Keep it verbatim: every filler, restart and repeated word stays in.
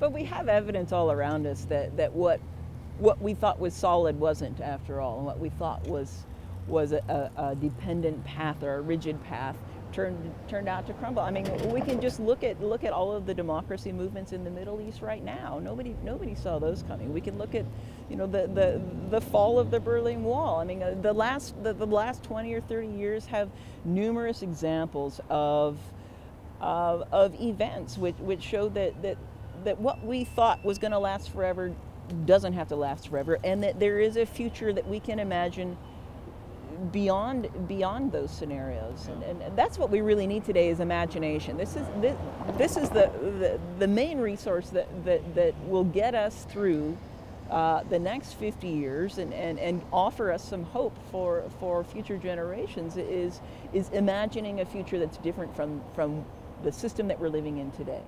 But we have evidence all around us that, that what what we thought was solid wasn't, after all, and what we thought was was a, a, a dependent path or a rigid path turned turned out to crumble. I mean, we can just look at look at all of the democracy movements in the Middle East right now. Nobody nobody saw those coming. We can look at, you know, the the the fall of the Berlin Wall. I mean, the last the, the last twenty or thirty years have numerous examples of of, of events which which show that that that what we thought was going to last forever doesn't have to last forever, and that there is a future that we can imagine beyond beyond those scenarios. And, and that's what we really need today, is imagination. This is this, this is the, the the main resource that that, that will get us through uh, the next fifty years and, and, and offer us some hope for for future generations, is is imagining a future that's different from from the system that we're living in today.